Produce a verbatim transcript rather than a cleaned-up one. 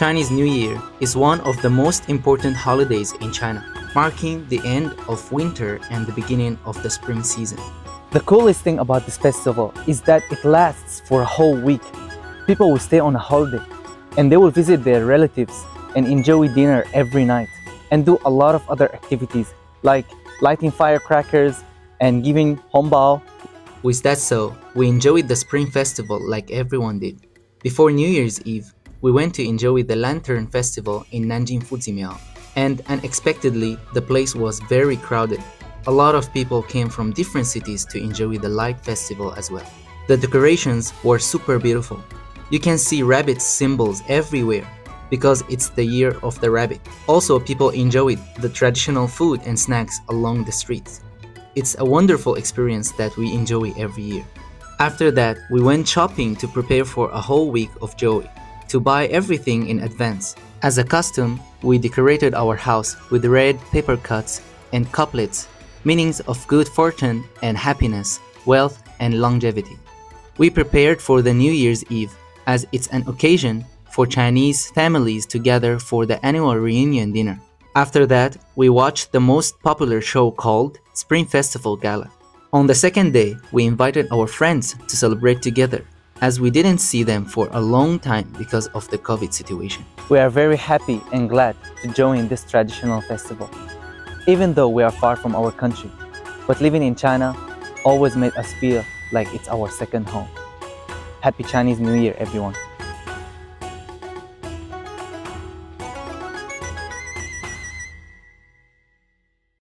Chinese New Year is one of the most important holidays in China, marking the end of winter and the beginning of the spring season. The coolest thing about this festival is that it lasts for a whole week. People will stay on a holiday and they will visit their relatives and enjoy dinner every night and do a lot of other activities like lighting firecrackers and giving hongbao. With that so, we enjoyed the Spring Festival like everyone did. Before New Year's Eve, we went to enjoy the Lantern Festival in Nanjing Fuzimiao, and unexpectedly, the place was very crowded. A lot of people came from different cities to enjoy the Light Festival as well. The decorations were super beautiful. You can see rabbit symbols everywhere because it's the year of the rabbit. Also, people enjoyed the traditional food and snacks along the streets. It's a wonderful experience that we enjoy every year. After that, we went shopping to prepare for a whole week of joy, to buy everything in advance. As a custom, we decorated our house with red paper cuts and couplets, meanings of good fortune and happiness, wealth and longevity. We prepared for the New Year's Eve, as it's an occasion for Chinese families to gather for the annual reunion dinner. After that, we watched the most popular show called Spring Festival Gala. On the second day, we invited our friends to celebrate together, as we didn't see them for a long time because of the COVID situation. We are very happy and glad to join this traditional festival, even though we are far from our country. But living in China always made us feel like it's our second home. Happy Chinese New Year, everyone.